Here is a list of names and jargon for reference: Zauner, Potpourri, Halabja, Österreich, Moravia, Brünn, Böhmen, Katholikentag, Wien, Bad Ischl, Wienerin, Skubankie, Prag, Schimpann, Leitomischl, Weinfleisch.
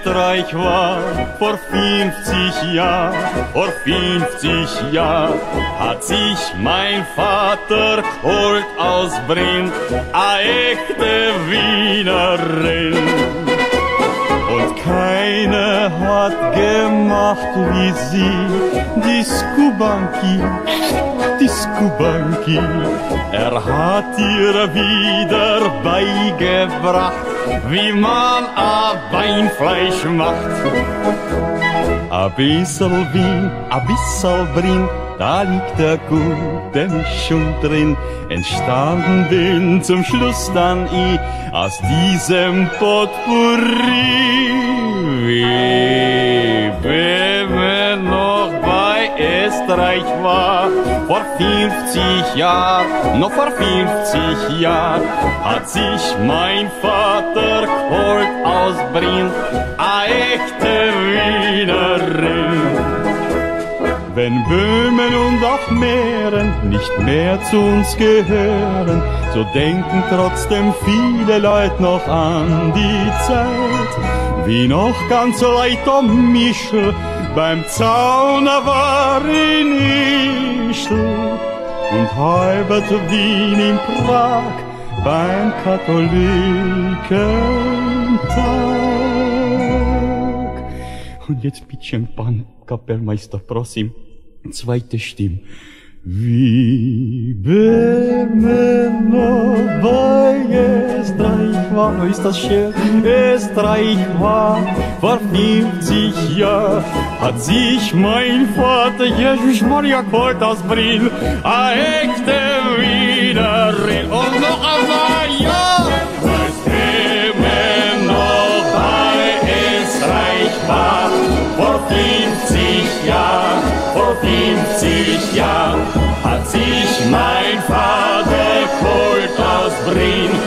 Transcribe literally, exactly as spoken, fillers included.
Österreich war, vor fünfzig Jahren, vor fünfzig Jahren, hat sich mein Vater geholt aus Brünn, a echte Wienerin. Und keine hat gemacht wie sie, die Skubankie, die Skubankie. Er hat ihr wieder beigebracht, wie man a Weinfleisch macht. A bissl Wien, a bissl Brünn, da liegt der gute Mischung drin. Entstanden bin zum Schluss dann i aus diesem Potpourri. Wie Böhmen noch bei Österreich war, vor fünfzig Jahren, noch vor fünfzig Jahren, hat sich mein Vater geholt aus Brünn, a echte Wienerin. Wenn Böhmen und auch Mähren nicht mehr zu uns gehören, so denken trotzdem viele Leute noch an die Zeit, wie noch ganz Leitomischl beim Zauner war in Ischl und halbert Wien in Prag beim Katholikentag. Und jetzt mit Schimpann, Kapellmeister, prosim. Zweite Stimme. Wie Böhmen noch bei Österreich war, oh, ist das schön, Österreich war, vor fünfzig Jahren hat sich mein Vater Jesus Maria geholt aus Brünn, a echte Wienerin und noch einmal ja, als Böhmen noch bei Österreich war, vor fünfzig Jahren, vor fünfzig Jahren hat sich mein Vater geholt aus Brünn.